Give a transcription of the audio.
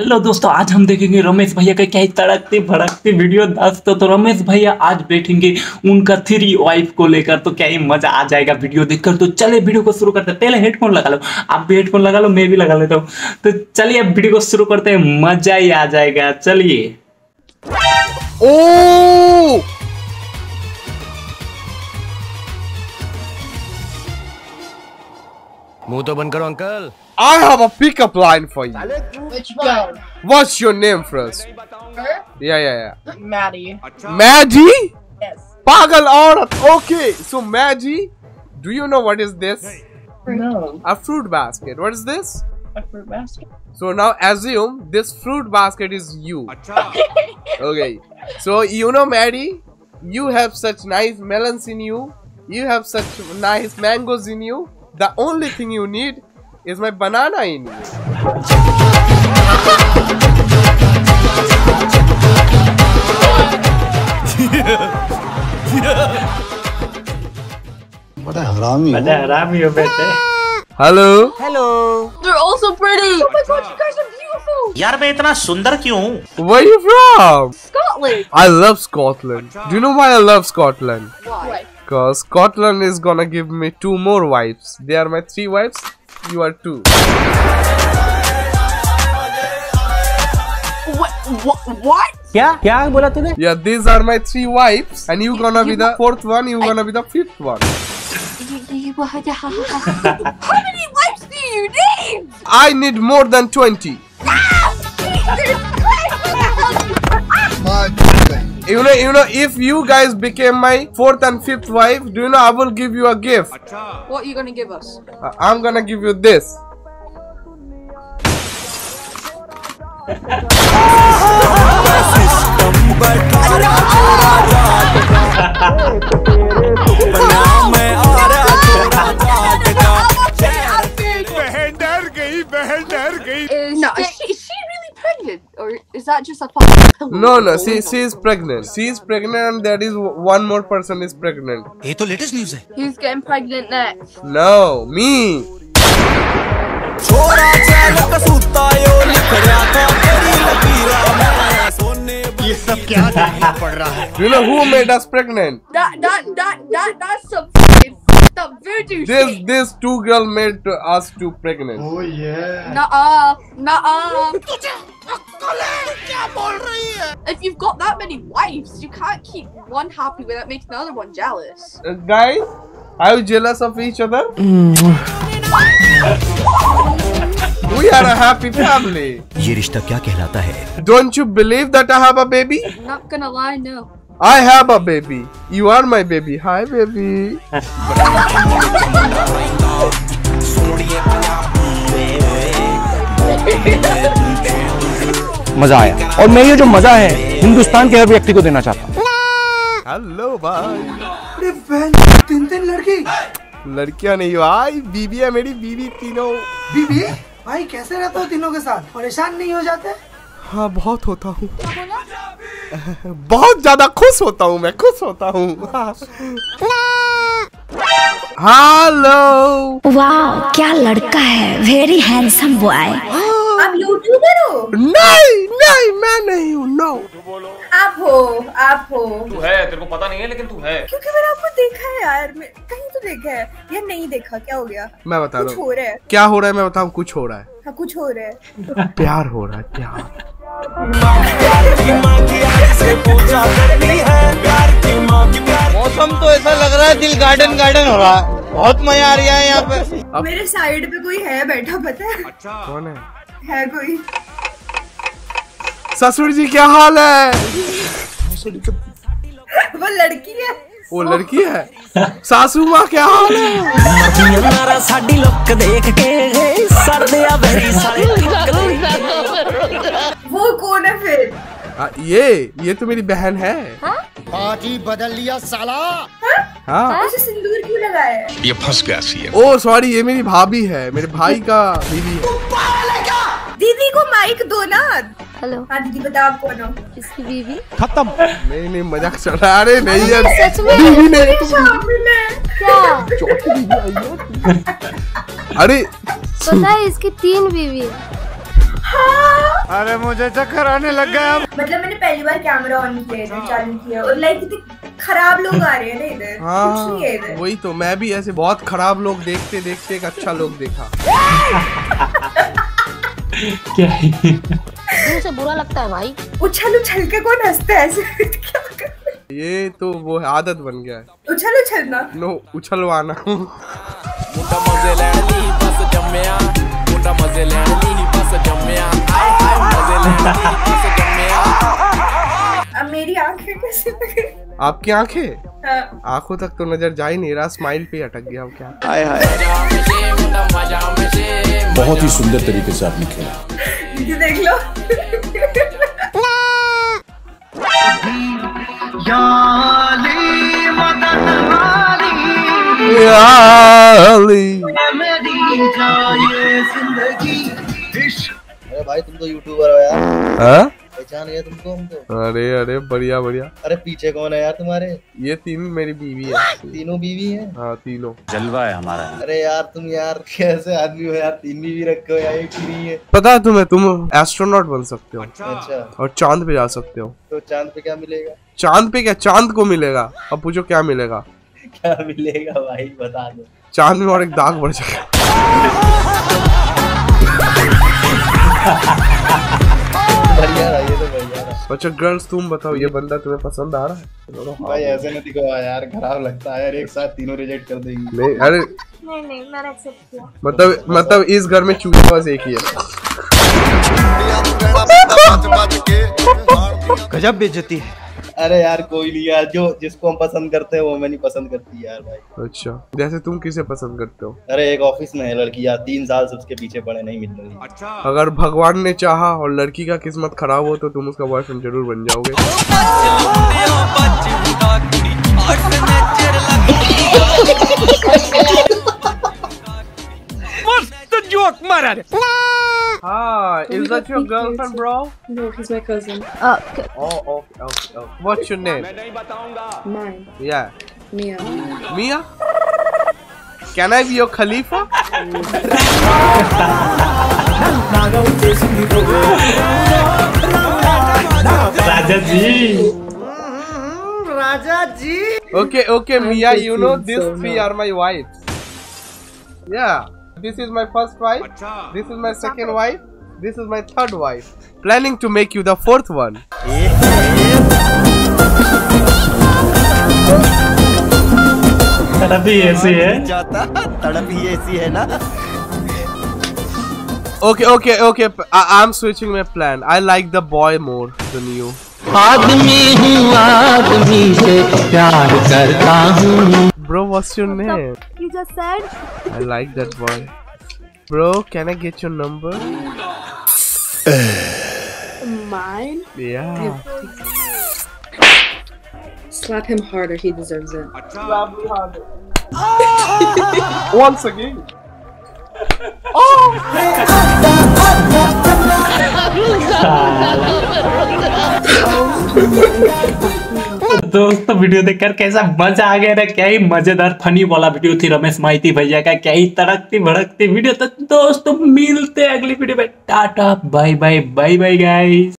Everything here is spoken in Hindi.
हेलो दोस्तों, आज हम देखेंगे रमेश भैया का क्या तड़कते भड़कते वीडियो दोस्तों। तो रमेश भैया आज बैठेंगे उनका 3 वाइफ को लेकर, तो क्या ही मजा आ जाएगा वीडियो देखकर। तो चले वीडियो को शुरू करते हैं। पहले हेडफोन लगा लो, आप भी हेडफोन लगा लो, मैं भी लगा लेता हूँ। तो चलिए अब वीडियो को शुरू करते हैं, मजा ही आ जाएगा। चलिए मुंह तो बंद करो uncle. I have a pickup line for you. Which one? What's your name first? Her? Yeah. Maddie. Maddie? Yes. Pagal aurat. Okay, so Maddie, do you know what is this? No. A fruit basket. What is this? A fruit basket. So now assume this fruit basket is you. Okay. So you know Maddie, you have such nice melons in you. You have such nice mangoes in you. The only thing you need is my banana in you. Bada harami ho bete. Hello. They're all so pretty. Oh my god, you guys are beautiful. Yaar main itna sundar kyun hu? Where are you from? Scotland. I love Scotland. Do you know why I love Scotland? Why? Because Scotland is gonna give me 2 more wives. They are my 3 wives. You are 2. What? क्या बोला तूने? Yeah, these are my 3 wives, and you gonna be the 4th one. You gonna be the 5th one. How many wives do you need? I need more than 20. You know, if you guys became my 4th and 5th wife, do you know I will give you a gift? What are you gonna give us? I'm gonna give you this. No, is she really pregnant, or is that just a thought? No, she's pregnant. She's pregnant, and there is one more person is pregnant. Hey, to latest news hai. Who's getting pregnant next? No, me. You know who made us pregnant? That's some fucking fucked up voodoo shit. This 2 girl made us 2 pregnant. Oh yeah. Nah. If you've got that many wives, you can't keep one happy without making the other one jealous. Guys, are you jealous of each other? We are a happy family. ये रिश्ता क्या कहलाता है? Don't you believe that I have a baby? I'm not gonna lie, no. I have a baby. You are my baby. Hi, baby. मजा आया, और मैं ये जो मजा है हिंदुस्तान के हर व्यक्ति को देना चाहता हूँ। हेलो भाई, तीन लड़कियाँ नहीं भाई, बीबी है मेरी बीबी, तीनों बीबी। भाई कैसे रहते हो तीनों के साथ, परेशान नहीं हो जाते? हाँ बहुत होता हूँ, बहुत ज्यादा खुश होता हूँ, मैं खुश होता हूँ। हेलो, वाह क्या लड़का है, वेरी हैंडसम बॉय। आप यूट्यूबर हो? नहीं, मैं नहीं हूँ। नो, आप हो। तू है, तेरे को पता नहीं है लेकिन तू है। क्योंकि मैंने आपको देखा है यार, कहीं तो देखा है या नहीं देखा? क्या हो गया? मैं बता रहा हूँ क्या हो रहा है, मैं बताऊँ। कुछ हो रहा है, हाँ कुछ हो रहा है। प्यार हो रहा है, प्यार। मौसम तो ऐसा लग रहा है, दिल गार्डन हो रहा है, बहुत मजा आ रहा है यहाँ पे। मेरे साइड पे कोई है बैठा, पता है? अच्छा कौन है? कोई ससुर जी, क्या हाल है? वो लड़की है। सासू माँ क्या हाल है? वो कौन है फिर? ये तो मेरी बहन है। पार्टी बदल लिया साला। हाँ? सिंदूर क्यों लगाया है? ये फंस गया सी है। ओ सॉरी, ये मेरी भाभी है, मेरे भाई का दीदी है। दीदी को माइक दो ना। हेलो हाँ दीदी, बताओ आप कौन हो? इसकी बीवी। खत्म। नहीं, मजाक चल रहा है। अरे नहीं यार, बीवी नहीं। अरे पता है इसकी 3 बीवी है। हाँ। अरे मुझे चक्कर आने लग गया। मतलब मैंने पहली बार कैमरा ऑन किया, चालू किया और लाइक इतने खराब लोग आ रहे हैं ना इधर। हाँ कुछ नहीं है इधर। वही तो, मैं भी ऐसे बहुत खराब लोग देखते देखते एक अच्छा लोग देखा। क्या मुझे बुरा लगता है भाई। उछल उछल के कौन हंसता है ऐसे? ये तो वो आदत बन गया है, उछल उछलना। नो उछलवाना। अब मेरी आंखें कैसे? आपकी आंखें? हाँ। आंखों तक तो नजर जा ही नहीं रहा, स्माइल पे अटक गया क्या? हाय हाय, बहुत ही सुंदर तरीके से आपने खेला। ये देख लो। अरे भाई तुम तो यूट्यूबर हो यार, पहचान गया तुमको हमको। अरे अरे बढ़िया बढ़िया। अरे पीछे कौन है यार तुम्हारे? ये तीन मेरी बीवी है। तीनों बीवी है? हाँ तीनों। जलवा है हमारा। अरे यार तुम यार कैसे आदमी हो यार, तीन बीवी रखे हो यार, एक नहीं है। पता है तुम्हें, तुम एस्ट्रोनॉट बन सकते हो। अच्छा। और चांद पे जा सकते हो। तो चांद पे क्या मिलेगा? चांद पे क्या, चांद को मिलेगा। अब पूछो क्या मिलेगा? क्या मिलेगा भाई बता दो। चांद में और एक दाग बढ़ जाएगा। बढ़िया रहा, ये तो बढ़िया रहा। अच्छा गर्ल्स तुम बताओ, ये बंदा तुम्हें पसंद आ रहा है? भाई ऐसे नहीं दिखो यार, खराब लगता है यार, एक साथ तीनों रिजेक्ट कर देंगे। नहीं अरे नहीं नहीं, मैंने एक्सेप्ट किया। मतलब इस घर में चूहे बस एक ही है। गजब बेइज्जती है। अरे यार कोई नहीं यार, जो जिसको हम पसंद करते हैं वो मैं नहीं पसंद करती यार भाई। अच्छा जैसे तुम किसे पसंद करते हो? अरे एक ऑफिस में है लड़की यार, 3 साल से उसके पीछे पड़े, नहीं मिल रही। अच्छा। अगर भगवान ने चाहा और लड़की का किस्मत खराब हो तो तुम उसका बॉयफ्रेंड जरूर बन जाओगे। मस्त जोक मारा। Ah, is that your girlfriend, bro? No, he's my cousin. Oh, okay. What's your name? Mine. Yeah. Mia. Mia? Can I be your Khalifa? Raja Ji. Raja Ji. Okay, Mia. You know these three are my wives. Yeah. This is my first wife. This is my second wife. This is my third wife. Planning to make you the fourth one. तड़प ही ऐसी है। तड़प ही ऐसी है ना? Okay. I'm switching my plan. I like the boy more than you. आदमी हूँ, आदमी से प्यार करता हूँ। Bro, what's your name? You just said. I like that boy. Bro, can I get your number? Mine? Yeah. Slap him harder. He deserves it. Slap me harder. Once again. दोस्तों वीडियो देखकर कैसा मजा आ गया ना, क्या ही मजेदार फनी वाला वीडियो थी रमेश माइती भैया का, क्या ही तड़कती भड़कती वीडियो। तो दोस्तों मिलते हैं अगली वीडियो में, टाटा बाय बाय गाइस।